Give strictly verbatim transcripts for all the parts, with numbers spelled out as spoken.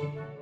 What?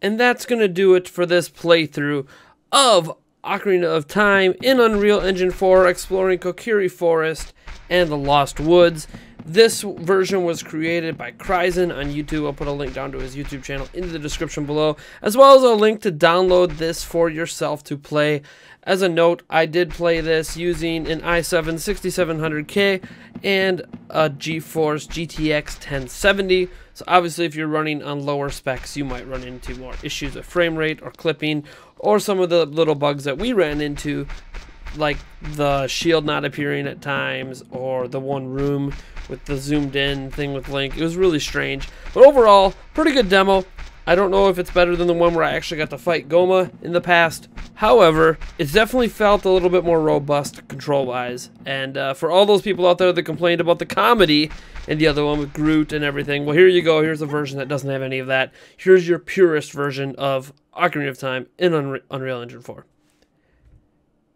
And that's going to do it for this playthrough of Ocarina of Time in Unreal Engine four, exploring Kokiri Forest and the Lost Woods. This version was created by CryZENx on YouTube. I'll put a link down to his YouTube channel in the description below, as well as a link to download this for yourself to play. As a note, I did play this using an i seven sixty-seven hundred K and a GeForce G T X ten seventy. So obviously if you're running on lower specs, you might run into more issues with frame rate or clipping, or some of the little bugs that we ran into, like the shield not appearing at times, or the one room with the zoomed in thing with Link. It was really strange, but overall pretty good demo. I don't know if it's better than the one where I actually got to fight Goma in the past. However, it definitely felt a little bit more robust control wise and uh, for all those people out there that complained about the comedy and the other one with Groot and everything, well, here you go. Here's a version that doesn't have any of that. Here's your purest version of Ocarina of Time in Unre- Unreal Engine four.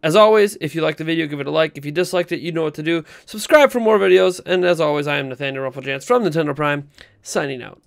As always, if you liked the video, give it a like. If you disliked it, you know what to do. Subscribe for more videos. And as always, I am Nathaniel Rufflejance from Nintendo Prime, signing out.